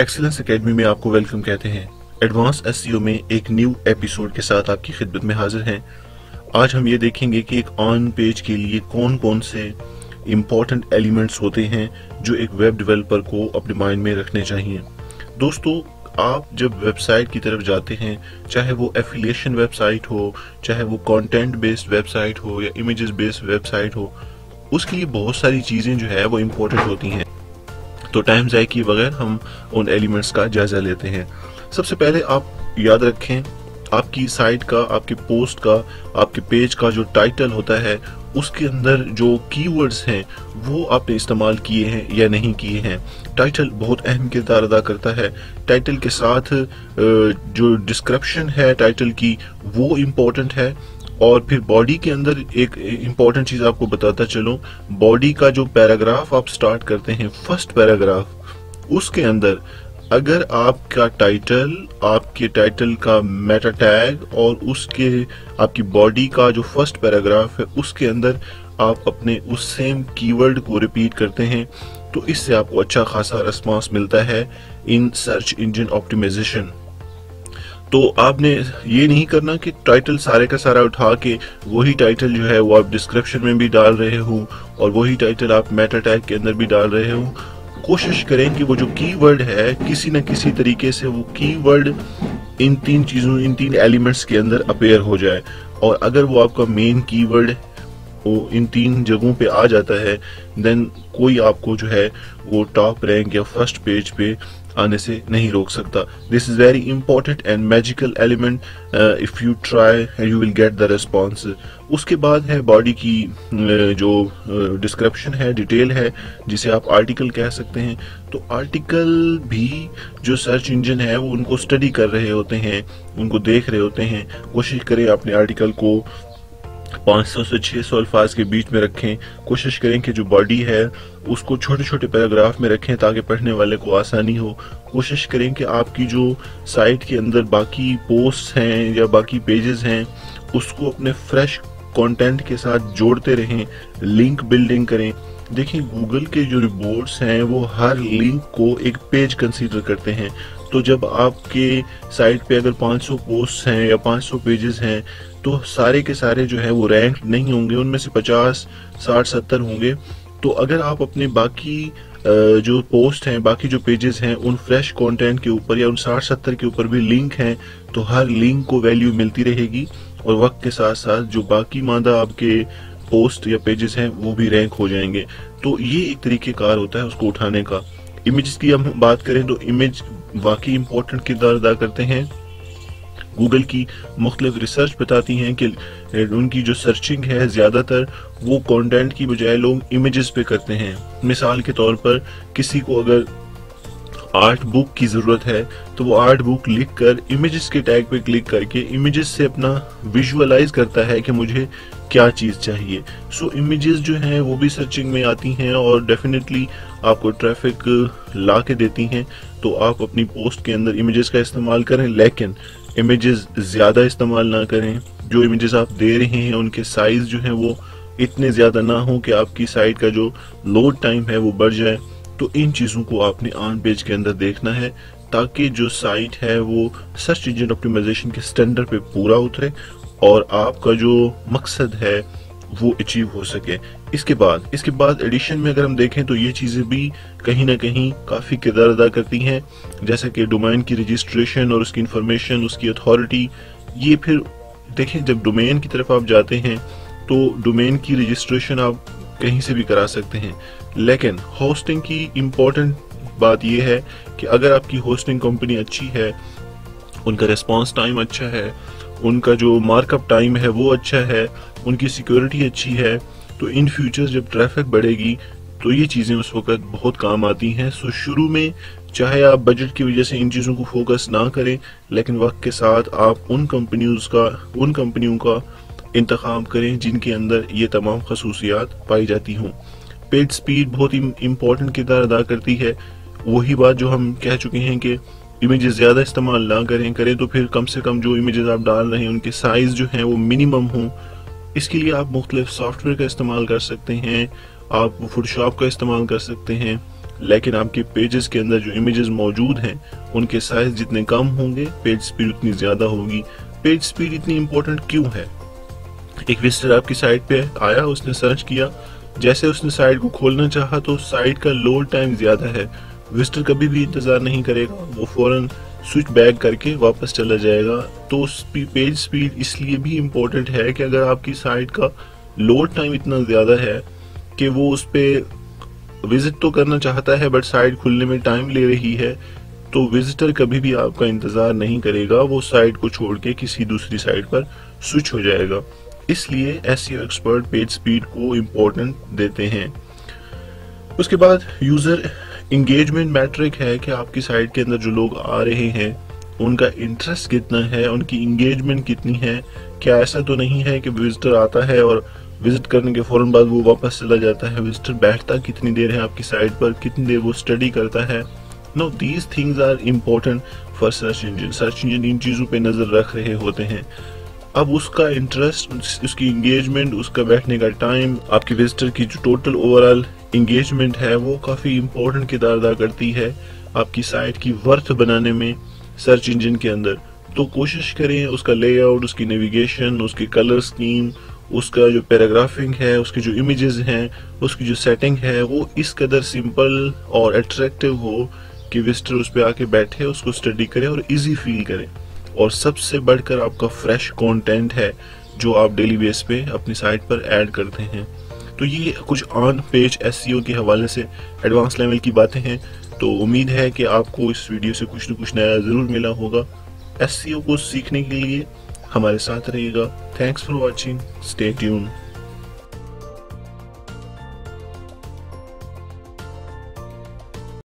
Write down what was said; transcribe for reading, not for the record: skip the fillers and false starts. Excellence academy में आपको welcome कहते हैं। एडवांस एसईओ में एक न्यू एपिसोड के साथ आपकी खिदमत में हाजिर हैं। आज हम ये देखेंगे कि एक ऑन पेज के लिए कौन कौन से इम्पोर्टेंट एलिमेंट्स होते हैं जो एक वेब डेवलपर को अपने माइंड में रखने चाहिए। दोस्तों, आप जब वेबसाइट की तरफ जाते हैं, चाहे वो एफिलिएशन वेबसाइट हो, चाहे वो कंटेंट बेस्ड वेबसाइट हो या इमेजेस बेस्ड वेबसाइट हो, उसके लिए बहुत सारी चीज़ें जो है वो इम्पोर्टेंट होती हैं। तो टाइम ज़ाय किए बगैर हम उन एलिमेंट्स का जायज़ा लेते हैं। सबसे पहले आप याद रखें, आपकी साइट का, आपके पोस्ट का, आपके पेज का जो टाइटल होता है उसके अंदर जो कीवर्ड्स हैं वो आपने इस्तेमाल किए हैं या नहीं किए हैं। टाइटल बहुत अहम किरदार अदा करता है। टाइटल के साथ जो डिस्क्रिप्शन है टाइटल की वो इम्पोर्टेंट है। और फिर बॉडी के अंदर एक इम्पॉर्टेंट चीज़ आपको बताता चलो, बॉडी का जो पैराग्राफ आप स्टार्ट करते हैं, फर्स्ट पैराग्राफ, उसके अंदर अगर आपका टाइटल, आपके टाइटल का मेटा टैग और उसके आपकी बॉडी का जो फर्स्ट पैराग्राफ है उसके अंदर आप अपने उस सेम कीवर्ड को रिपीट करते हैं तो इससे आपको अच्छा खासा रिस्पांस मिलता है इन सर्च इंजन ऑप्टिमाइजेशन। तो आपने ये नहीं करना कि टाइटल सारे का सारा उठा के वही टाइटल जो है वो आप डिस्क्रिप्शन में भी डाल रहे हो और वही टाइटल आप मेटा टैग के अंदर भी डाल रहे हो। कोशिश करें कि वो जो कीवर्ड है किसी न किसी तरीके से वो कीवर्ड इन तीन चीज़ों, इन तीन एलिमेंट्स के अंदर अपेयर हो जाए। और अगर वो आपका मेन कीवर्ड वो इन तीन जगहों पे आ जाता है देन कोई आपको जो है वो टॉप रैंक या फर्स्ट पेज पे आने से नहीं रोक सकता। This is very important and magical element. If you try and you will get the response. उसके बाद है बॉडी की जो डिस्क्रिप्शन है, डिटेल है, जिसे आप आर्टिकल कह सकते हैं। तो आर्टिकल भी जो सर्च इंजन है वो उनको स्टडी कर रहे होते हैं, उनको देख रहे होते हैं। कोशिश करें अपने आर्टिकल को 500 से 600 अल्फाज के बीच में रखें। कोशिश करें कि जो बॉडी है उसको छोटे छोटे पैराग्राफ में रखें ताकि पढ़ने वाले को आसानी हो। कोशिश करें कि आपकी जो साइट के अंदर बाकी पोस्ट हैं या बाकी पेजेस हैं उसको अपने फ्रेश कंटेंट के साथ जोड़ते रहें, लिंक बिल्डिंग करें। देखिए, गूगल के जो रिपोर्ट्स हैं वो हर लिंक को एक पेज कंसीडर करते हैं। तो जब आपके साइट पे अगर 500 पोस्ट हैं या 500 पेजेस हैं तो सारे के सारे जो है वो रैंक नहीं होंगे, उनमें से 50, 60, 70 होंगे। तो अगर आप अपने बाकी जो पोस्ट हैं, बाकी जो पेजेस हैं, उन फ्रेश कंटेंट के ऊपर या उन 60, 70 के ऊपर भी लिंक हैं तो हर लिंक को वैल्यू मिलती रहेगी और वक्त के साथ साथ जो बाकी मादा आपके पोस्ट या पेजेस हैं वो भी रैंक हो जाएंगे। तो ये एक तरीकेकार होता है उसको उठाने का। इमेज की हम बात करें तो इमेज वाकई इम्पोर्टेंट किरदार अदा करते हैं। गूगल की मुख्तलिफ रिसर्च बताती हैं कि उनकी जो सर्चिंग है ज़्यादातर वो कंटेंट की बजाय लोग इमेजेस पे करते हैं। मिसाल के तौर पर किसी को अगर आर्ट बुक की ज़रूरत है तो वो आर्ट बुक लिखकर इमेजेस के टैग पे क्लिक करके इमेजेस से अपना विजुअलाइज करता है कि मुझे क्या चीज़ चाहिए। सो इमेजेस जो हैं वो भी सर्चिंग में आती हैं और डेफिनेटली आपको ट्रैफिक ला के देती हैं। तो आप अपनी पोस्ट के अंदर इमेजेस का इस्तेमाल करें, लेकिन इमेजेस ज़्यादा इस्तेमाल ना करें। जो इमेजेस आप दे रहे हैं उनके साइज़ जो हैं वो इतने ज़्यादा ना हो कि आपकी साइट का जो लोड टाइम है वो बढ़ जाए। तो इन चीज़ों को आपने ऑन पेज के अंदर देखना है ताकि जो साइट है वो सर्च इंजन ऑप्टिमाइजेशन के स्टैंडर्ड पे पूरा उतरे और आपका जो मकसद है वो अचीव हो सके। इसके बाद एडिशन में अगर हम देखें तो ये चीज़ें भी कहीं ना कहीं काफ़ी किरदार अदा करती हैं, जैसा कि डोमेन की रजिस्ट्रेशन और उसकी इंफॉर्मेशन, उसकी अथॉरिटी। ये फिर देखें, जब डोमेन की तरफ आप जाते हैं तो डोमेन की रजिस्ट्रेशन आप कहीं से भी करा सकते हैं, लेकिन होस्टिंग की इम्पोर्टेंट बात यह है कि अगर आपकी होस्टिंग कंपनी अच्छी है, उनका रिस्पांस टाइम अच्छा है, उनका जो मार्कअप टाइम है वो अच्छा है, उनकी सिक्योरिटी अच्छी है, तो इन फ्यूचर जब ट्रैफिक बढ़ेगी तो ये चीज़ें उस वक्त बहुत काम आती हैं। सो शुरू में चाहे आप बजट की वजह से इन चीज़ों को फोकस ना करें, लेकिन वक्त के साथ आप उन कंपनियों का इंतखाब करें जिनके अंदर ये तमाम खसूसियात पाई जाती हों। पेज स्पीड बहुत ही इम्पॉर्टेंट किरदार अदा करती है। वही बात जो हम कह चुके हैं कि इमेजेस ज़्यादा इस्तेमाल ना करें तो फिर कम से कम जो इमेजेस आप डाल रहे हैं उनके साइज़ जो हैं वो मिनिमम हों। इसके लिए आप मुख्तलिफ सॉफ्टवेयर का इस्तेमाल कर सकते हैं, आप फोटोशॉप का इस्तेमाल कर सकते हैं, लेकिन आपके पेजेस के अंदर जो इमेजेस मौजूद हैं उनके साइज जितने कम होंगे पेज स्पीड उतनी ज्यादा होगी। पेज स्पीड इतनी इंपॉर्टेंट क्यों है? एक विजिटर आपकी साइट पे आया, उसने सर्च किया, जैसे उसने साइट को खोलना चाहा तो साइट का लोड टाइम ज्यादा है। विजिटर कभी भी इंतजार नहीं करेगा, वो फौरन स्विच बैक करके वापस चला जाएगा। तो पेज स्पीड इसलिए भी इम्पोर्टेंट है कि अगर आपकी साइट का लोड टाइम इतना ज्यादा है कि वो उस पर विजिट तो करना चाहता है बट साइट खुलने में टाइम ले रही है, तो विजिटर कभी भी आपका इंतजार नहीं करेगा, वो साइट को छोड़ के किसी दूसरी साइट पर स्विच हो जाएगा। इसलिए एसईओ एक्सपर्ट पेज स्पीड को इम्पोर्टेंट देते हैं। उसके बाद यूजर इंगेजमेंट मैट्रिक है कि आपकी साइट के अंदर जो लोग आ रहे हैं उनका इंटरेस्ट कितना है, उनकी इंगेजमेंट कितनी है। क्या ऐसा तो नहीं है कि विजिटर आता है और विजिट करने के फौरन बाद वो वापस चला जाता है? विजिटर बैठता कितनी देर है आपकी साइट पर, कितनी देर वो स्टडी करता है? No, these things are important for search engine. Search engine इन चीज़ों पर नज़र रख रहे होते हैं। अब उसका इंटरेस्ट, उसकी इंगेजमेंट, उसका बैठने का टाइम, आपके विजिटर की जो टोटल ओवरऑल इंगेजमेंट है वो काफ़ी इम्पोर्टेंट किरदार अदा करती है आपकी साइट की वर्थ बनाने में सर्च इंजन के अंदर। तो कोशिश करें उसका लेआउट, उसकी नेविगेशन, उसकी कलर स्कीम, उसका जो पैराग्राफिंग है, उसकी जो इमेजेस हैं, उसकी जो सेटिंग है, वो इस कदर सिंपल और अट्रैक्टिव हो कि विजिटर उस पर आके बैठे, उसको स्टडी करे और इजी फील करे। और सबसे बढ़कर आपका फ्रेश कंटेंट है जो आप डेली बेस पे अपनी साइट पर ऐड करते हैं। तो ये कुछ ऑन पेज एसईओ के हवाले से एडवांस लेवल की बातें हैं। तो उम्मीद है कि आपको इस वीडियो से कुछ न कुछ नया ज़रूर मिला होगा। एसईओ को सीखने के लिए हमारे साथ रहिएगा। Thanks for watching, stay tune.